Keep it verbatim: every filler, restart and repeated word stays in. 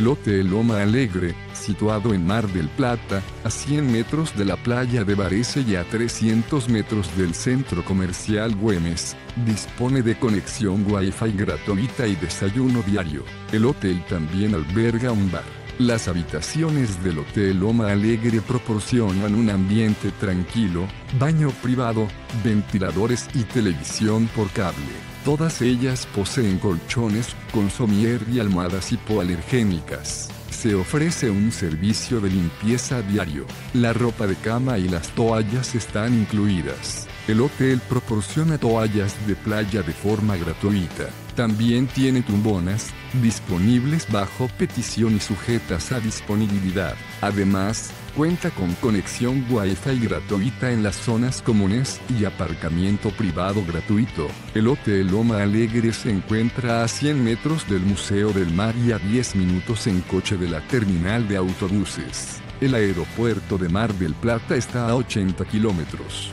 el Hotel Loma Alegre, situado en Mar del Plata, a cien metros de la playa de Varese y a trescientos metros del centro comercial Güemes, dispone de conexión Wi-Fi gratuita y desayuno diario. El hotel también alberga un bar. Las habitaciones del Hotel Loma Alegre proporcionan un ambiente tranquilo, baño privado, ventiladores y televisión por cable. Todas ellas poseen colchones con somier y almohadas hipoalergénicas. Se ofrece un servicio de limpieza diario. La ropa de cama y las toallas están incluidas. El hotel proporciona toallas de playa de forma gratuita. También tiene tumbonas, disponibles bajo petición y sujetas a disponibilidad. Además, cuenta con conexión Wi-Fi gratuita en las zonas comunes y aparcamiento privado gratuito. El Hotel Loma Alegre se encuentra a cien metros del Museo del Mar y a diez minutos en coche de la terminal de autobuses. El aeropuerto de Mar del Plata está a ochenta kilómetros.